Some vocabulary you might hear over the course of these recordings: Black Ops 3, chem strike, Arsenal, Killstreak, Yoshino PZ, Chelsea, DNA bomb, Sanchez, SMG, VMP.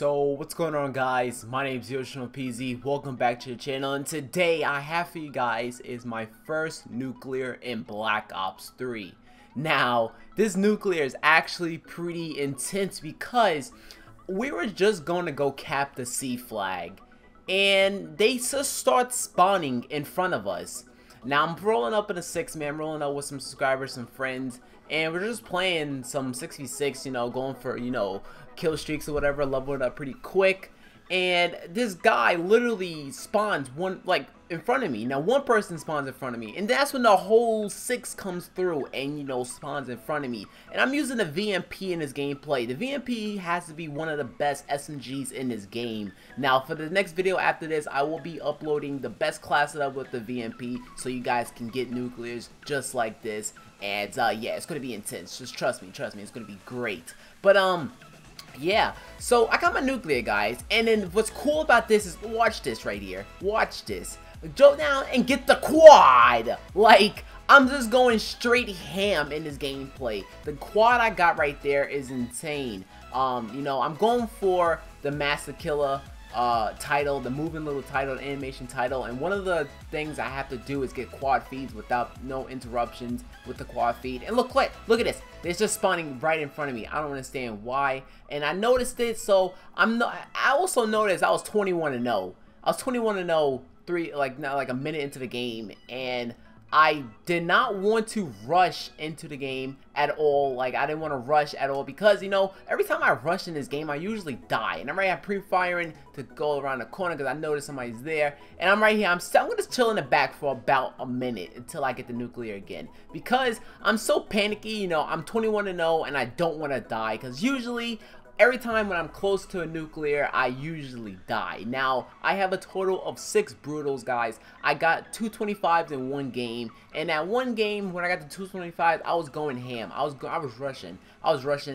So what's going on, guys? My name is Yoshino PZ. Welcome back to the channel, and today I have for you guys is my first nuclear in Black Ops 3. Now this nuclear is actually pretty intense because we were just going to go cap the C flag and they just start spawning in front of us. Now I'm rolling up in a six man, rolling up with some subscribers, some friends, and we're just playing some 6v6, you know, going for, you know, kill streaks or whatever, leveling up pretty quick. And this guy literally spawns one, like, in front of me. Now one person spawns in front of me, and that's when the whole six comes through and, you know, spawns in front of me. And I'm using the VMP in this gameplay. The VMP has to be one of the best SMGs in this game. Now for the next video after this, I will be uploading the best class setup with the VMP so you guys can get nuclears just like this. And yeah, it's gonna be intense. Just trust me, it's gonna be great. But yeah, so I got my nuclear, guys, and then what's cool about this is, watch this right here, watch this. Go down and get the quad. Like, I'm just going straight ham in this gameplay. The quad I got right there is insane. You know, I'm going for the Master Killer title, the moving little title, the animation title, and one of the things I have to do is get quad feeds without no interruptions with the quad feed. And look at this, it's just spawning right in front of me. I don't understand why, and I noticed it. So I also noticed I was 21-0. I was 21-0 like a minute into the game, and I did not want to rush into the game at all. Like, I didn't want to rush at all because, you know, every time I rush in this game, I usually die. And I'm right here pre-firing to go around the corner because I noticed somebody's there. And I'm right here. I'm going to chill in the back for about a minute until I get the nuclear again. Because I'm so panicky, you know, I'm 21-0 and I don't want to die because usually, every time when I'm close to a nuclear, I usually die. Now, I have a total of 6 brutals, guys. I got 225s in one game. And at one game, when I got the 225s, I was going ham. I was rushing.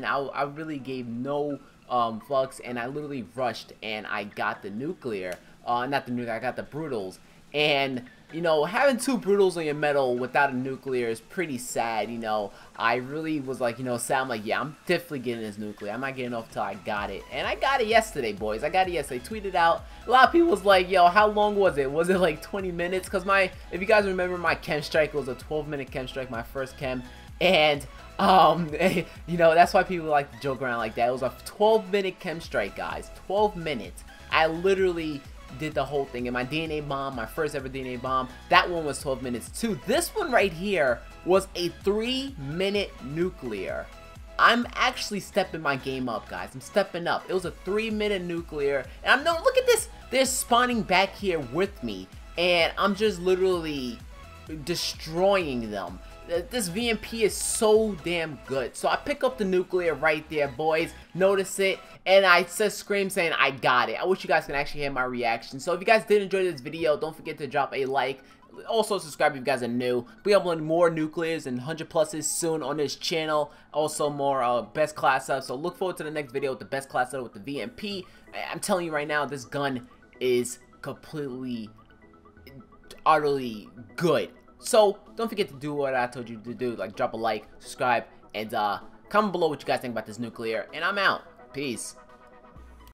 I really gave no fucks, and I literally rushed, and I got the nuclear. Not the nuclear, I got the brutals. And, you know, having 2 brutals on your metal without a nuclear is pretty sad, you know. I really was like, you know, sad. I'm like, yeah, I'm definitely getting this nuclear. I'm not getting off till I got it. And I got it yesterday, boys. I got it yesterday. Tweeted out. A lot of people was like, yo, how long was it? Was it like 20 minutes? Because if you guys remember my chem strike, it was a 12-minute chem strike, my first chem. And, you know, that's why people like to joke around like that. It was a 12-minute chem strike, guys. 12 minutes. I literally did the whole thing, and my DNA bomb, my first ever DNA bomb, that one was 12 minutes too. This one right here was a 3-minute nuclear. I'm actually stepping my game up, guys. I'm stepping up. It was a 3-minute nuclear, and I'm no, look at this. They're spawning back here with me, and I'm just literally destroying them. This VMP is so damn good. So I pick up the nuclear right there, boys. Notice it. And I just scream saying, I got it. I wish you guys can actually hear my reaction. So if you guys did enjoy this video, don't forget to drop a like. Also subscribe if you guys are new. We have more nuclears and 100 pluses soon on this channel. Also more best class up. So look forward to the next video with the best class up with the VMP. I'm telling you right now, this gun is completely, utterly good. So, don't forget to do what I told you to do, like drop a like, subscribe, and comment below what you guys think about this nuclear, and I'm out. Peace.